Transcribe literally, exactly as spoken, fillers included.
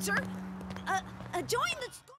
Sir, uh, uh, join the